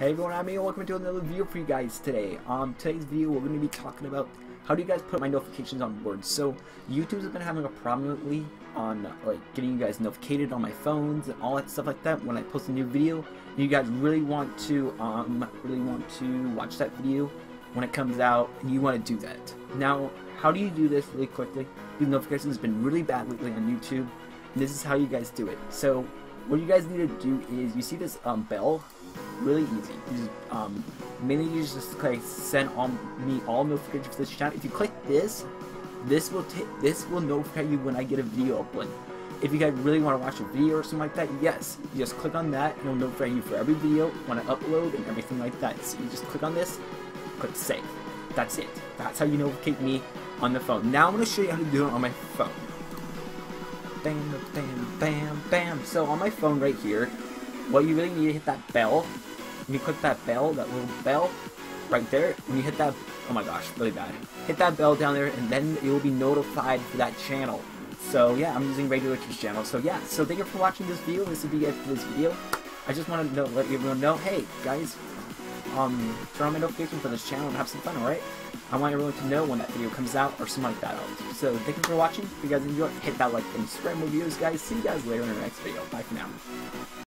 Hey everyone, I'm Ian. Welcome to another video for you guys today. Today's video we're going to be talking about how do you guys put my notifications on boards. So YouTube's been having a problem lately on like getting you guys notificated on my phones and all that stuff like that when I post a new video. You guys really want to watch that video when it comes out, and you want to do that. Now, how do you do this really quickly? The notifications have been really bad lately on YouTube, and this is how you guys do it. So what you guys need to do is, you see this bell? Really easy. You just, mainly you just click send on me all notifications for this channel. If you click this, this will notify you when I get a video upload. If you guys really want to watch a video or something like that, yes, you just click on that and it'll notify you for every video when I upload and everything like that. So you just click on this, click save. That's it. That's how you notificate me on the phone. Now I'm going to show you how to do it on my phone. Bam, bam, bam, bam. So on my phone right here, what you really need to hit that bell. When you click that bell, that little bell right there, when you hit that, oh my gosh, really bad. Hit that bell down there, and then you will be notified for that channel. So yeah, I'm using Regular Twitch channel. So yeah, so thank you for watching this video. This will be it for this video. I just want to let everyone know, hey guys, turn on my notification for this channel and have some fun, alright? I want everyone to know when that video comes out or something like that. So thank you for watching. If you guys enjoyed, hit that like button, subscribe more videos, guys. See you guys later in our next video. Bye for now.